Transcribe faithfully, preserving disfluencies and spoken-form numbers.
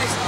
Everybody's